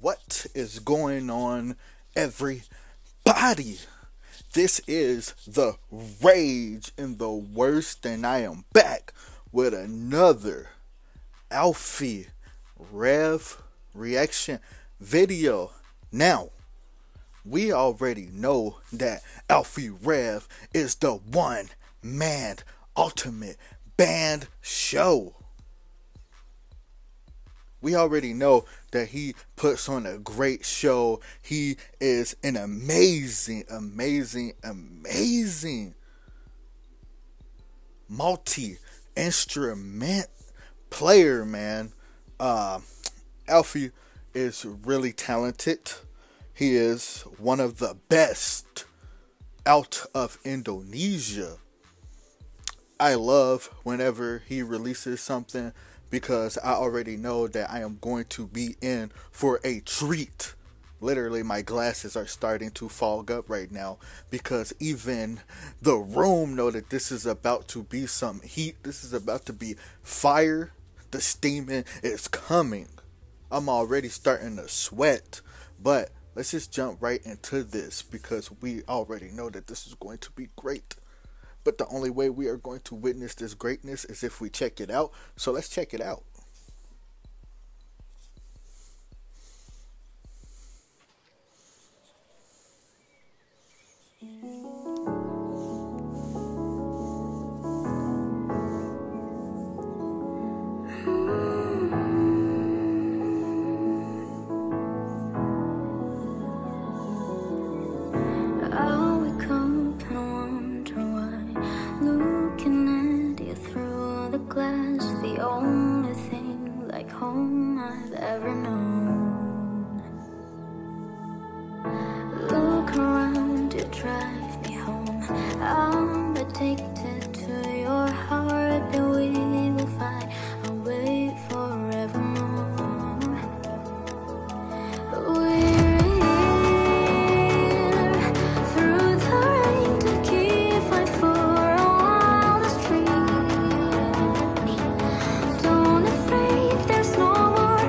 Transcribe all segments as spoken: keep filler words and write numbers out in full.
What is going on, everybody? This is The Rage and The Worst, and I am back with another Alffy Rev reaction video. Now, we already know that Alffy Rev is the one-man ultimate band show. We already know that he puts on a great show. He is an amazing, amazing, amazing multi-instrument player, man. Uh, Alffy is really talented. He is one of the best out of Indonesia. I love whenever he releases something, because I already know that I am going to be in for a treat. Literally, my glasses are starting to fog up right now, because even the room know that this is about to be some heat. This is about to be fire. The steaming is coming. I'm already starting to sweat. But let's just jump right into this, because we already know that this is going to be great. But the only way we are going to witness this greatness is if we check it out. So let's check it out. Drive me home. I'm addicted to your heart, and we will find a way forevermore. We're here through the rain to keep fight for a wildest dream. Don't afraid, there's no more.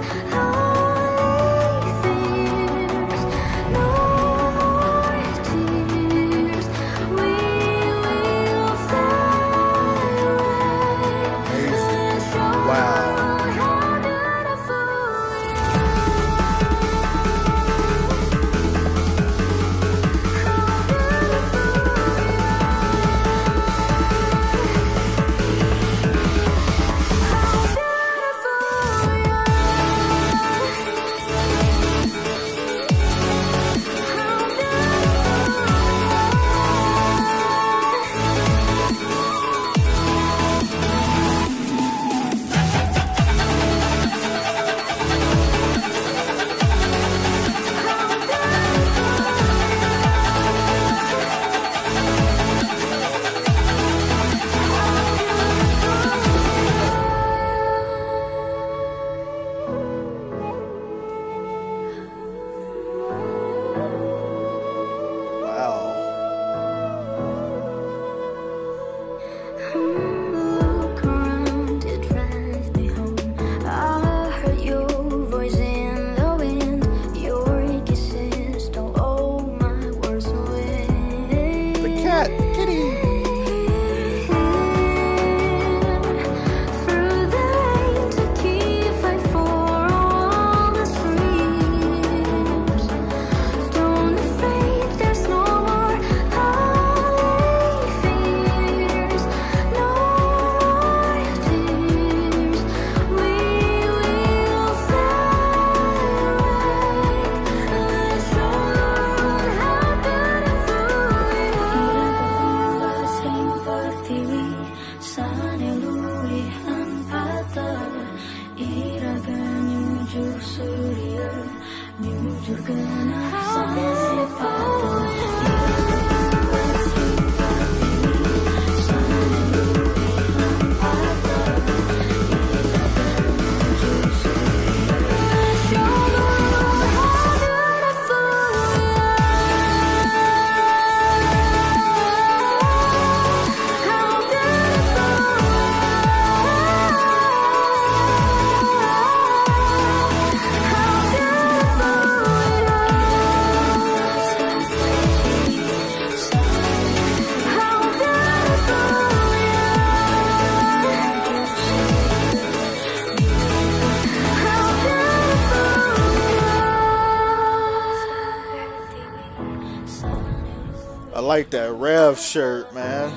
like that Rev shirt, man.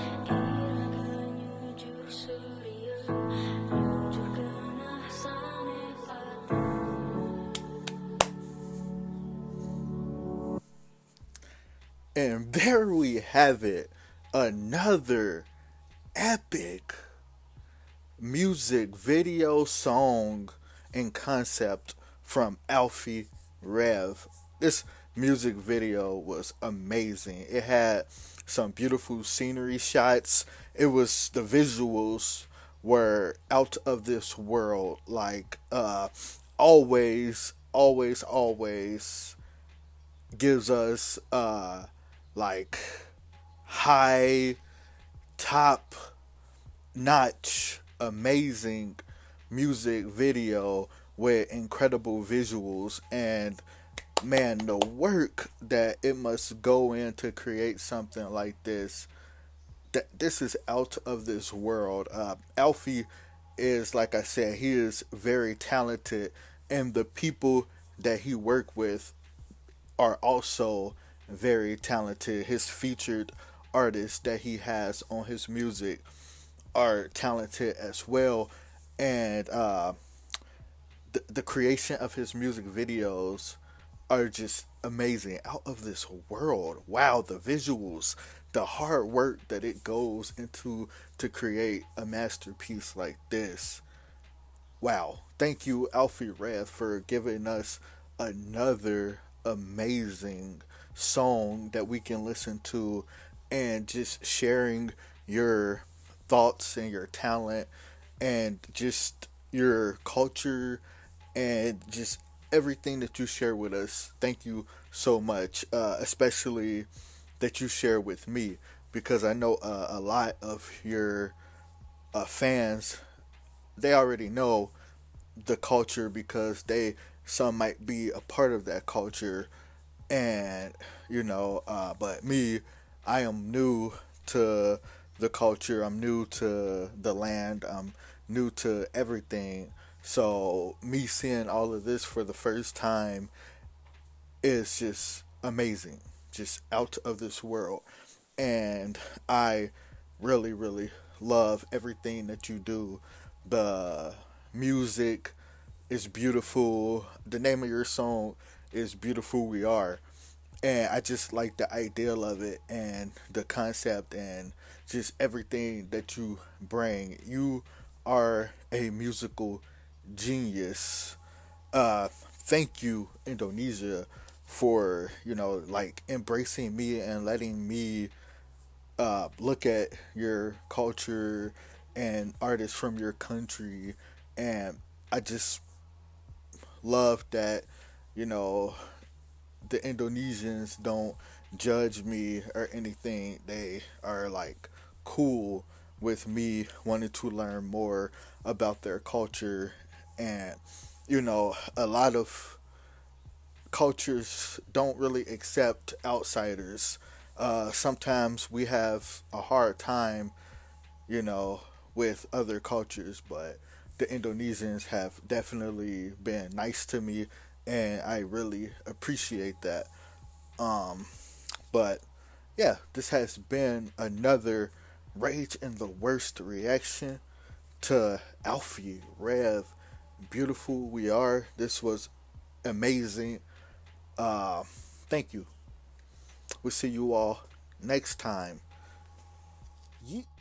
And there we have it. Another epic music video, song, and concept from Alffy Rev. This music video was amazing. It had some beautiful scenery shots. It was, the visuals were out of this world. Like, uh, always, always, always gives us, uh, like, high, top notch, amazing music video with incredible visuals. And man, the work that it must go in to create something like this, that this is out of this world. uh, Alffy is, like I said, he is very talented, and the people that he work with are also very talented. His featured artists that he has on his music are talented as well. And uh, the, the creation of his music videos are just amazing, out of this world. Wow, the visuals, the hard work that it goes into to create a masterpiece like this. Wow, thank you, Alffy Rev, for giving us another amazing song that we can listen to, and just sharing your thoughts and your talent and just your culture and just everything that you share with us. Thank you so much, uh, especially that you share with me, because I know uh, a lot of your uh, fans, they already know the culture, because they, some might be a part of that culture. And, you know, uh, but me, I am new to the culture. I'm new to the land. I'm new to everything. So me seeing all of this for the first time is just amazing, just out of this world. And I really, really love everything that you do. The music is beautiful. The name of your song is Beautiful We Are. And I just like the idea of it, and the concept, and just everything that you bring. You are a musical genius. Uh, thank you, Indonesia, for, you know, like, embracing me and letting me uh, look at your culture and artists from your country. And I just love that, you know, the Indonesians don't judge me or anything. They are, like, cool with me wanting to learn more about their culture. And, you know, a lot of cultures don't really accept outsiders. Uh, sometimes we have a hard time, you know, with other cultures, but the Indonesians have definitely been nice to me, and I really appreciate that. Um, but yeah, this has been another Rage and the Worst reaction to Alffy Rev, Beautiful We Are. This was amazing. Uh, thank you. We'll see you all next time. Yeet.